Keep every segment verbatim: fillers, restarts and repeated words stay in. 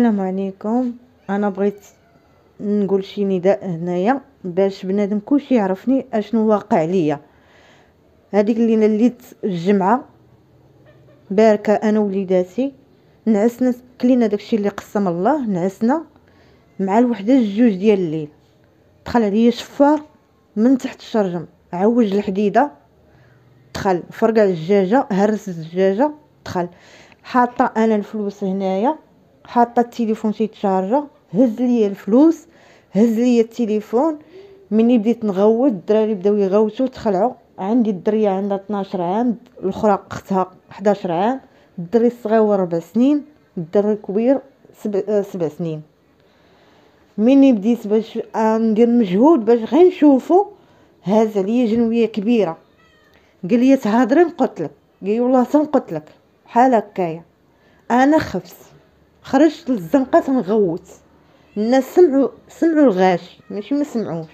السلام عليكم. انا بغيت نقول شي نداء هنايا باش بنادم كلشي يعرفني اشنو واقع ليا. هذيك الليله اللي الجمعه باركه انا وليداتي نعسنا، كلينا داكشي اللي قسم الله، نعسنا مع الوحده الجوج ديال الليل. دخل عليا شفار من تحت الشرجم، عوج الحديده، دخل فرقع الدجاجه، هرس الدجاجه، دخل. حاطه انا الفلوس هنايا، حاطه التليفون تيتشارجا، هز ليا الفلوس، هز ليا التليفون. مني بديت نغوت الدراري بداو يغوتوا تخلعوا. عندي الدريه عندها اثنا عشر عام، الاخرى اختها احد عشر عام، الدري الصغير أربع سنين، الدري الكبير سبع, سبع سنين. مني بديت باش ندير مجهود باش غير نشوفو، هاز عليا جنويه كبيره، قال لي تهضري نقتلك، قال لي والله تنقتلك، بحال هكايا. انا خفت، خرجت للزنقه تنغوت. الناس سمعوا سمعوا الغاش، ماشي ما سمعوش،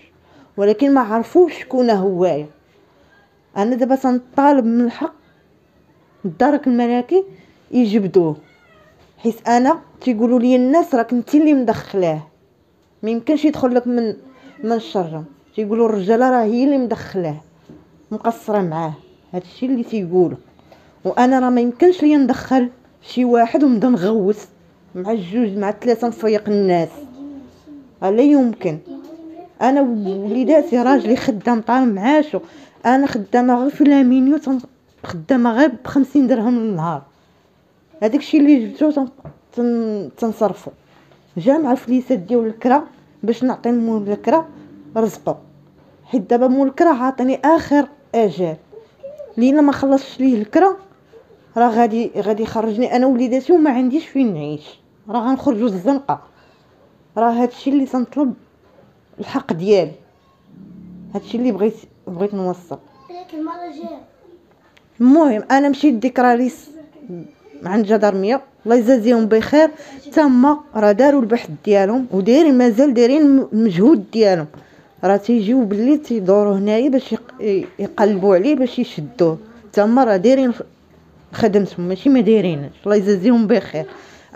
ولكن ما عرفوش شكون هوايا. انا دابا تنطالب من الحق الدرك الملكي يجبدوه، حيت انا تيقولوا لي الناس راك انت اللي مدخلاه، ما يمكنش يدخل لك من من الشرجم. تيقولوا الرجاله راه هي اللي مدخلاه، مقصره معاه، هادشي اللي تيقولوا. وانا راه ما يمكنش ليا ندخل شي واحد ونبدا نغوت مع الجوج مع الثلاثه نفيق الناس، لا يمكن. انا وليداتي راجلي خدام طالب معاشو، انا خدامه غير في لامينيو، خدامه غير بخمسين درهم للنهار. هذاك الشيء اللي جبتو تنصرفو، جامعه الفليسات ديال الكرا باش نعطي مول الكرا رزقو، حيت دابا مول الكرا عاطيني اخر اجال. لينا ما خلصش ليه الكرا راه غادي غادي يخرجني انا وليداتي وما عنديش فين نعيش، راه غنخرجوا للزنقه. راه هادشي اللي تنطلب الحق ديالي، هادشي اللي بغيت بغيت نوصل. المهم انا مشيت ديكراريس عند الجدرميه، الله يجازيهم بخير، تما راه داروا البحث ديالهم ودايرين مازال دايرين المجهود ديالهم، راه تيجيو باللي تيدوروا هنايا باش يقلبوا عليه باش يشدوه، تما راه دايرين خدمتهم، ماشي ما دايرينش، الله يجازيهم بخير.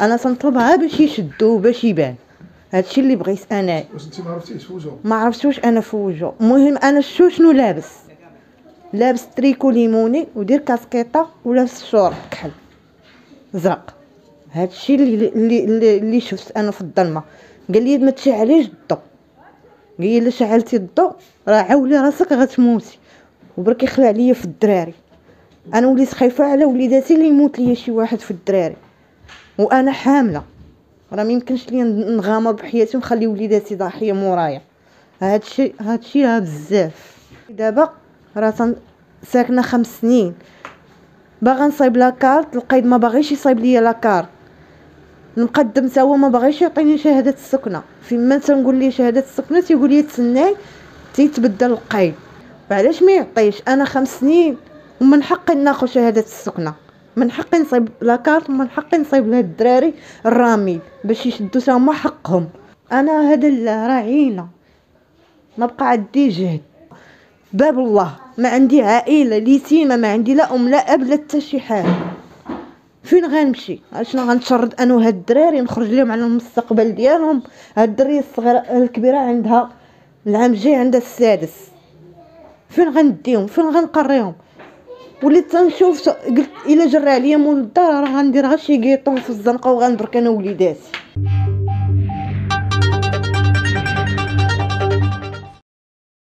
انا تنطلبها باش يشدوه باش يبان، هادشي اللي بغيت انا. واش انت ما عرفتيش فوجو؟ ما عرفتوش انا فوجو. المهم انا شو شنو لابس، لابس تريكو ليموني ودير كاسكيطه ولابس شورت كحل زرق، هادشي اللي اللي اللي شفت انا في الظلمه. قال لي ما تشعليش الضو، قال لي الا شعلتي الضو راه عاولي راسك غتموتي، وبرك يخلع ليا في الدراري. انا وليت خايفه على وليداتي اللي يموت ليا شي واحد في الدراري وانا حامله، راه ما يمكنش ليا نغامر بحياتي ونخلي وليداتي ضحيه مورايا. هادشي هادشي راه بزاف. دابا راه ساكنه خمس سنين، باغا نصايب لاكارت، القايد ما باغيش يصايب ليا لاكارت، نقدم تا هو ما باغيش يعطيني شهاده السكنه. فيما تنقول ليه شهاده السكنه تيقول لي تسناي تيتبدل القايد. علاش ما يعطيش؟ انا خمس سنين ومن حقي ناخذ شهاده السكنه، من حقي نصايب لاكارت، ومن حقي نصايب لهاد الدراري الرامي باش يشدو تا هما حقهم. انا هذا راه عينه، ما بقى عندي جهد، باب الله ما عندي عائله ليتيمه، ما عندي لا ام لا اب لا حتى شي حاجه. فين غنمشي؟ اشنو غنتشرد انا وهاد الدراري؟ نخرج لهم على المستقبل ديالهم. هاد الدريه الصغيره الكبيره عندها العام الجاي عندها السادس، فين غنديهم؟ فين غنقريهم؟ وليت تنشوف، قلت الا جرى عليا مول الدار راه غندير غير شي كيطون في الزنقه وغنبرك انا وليداتي.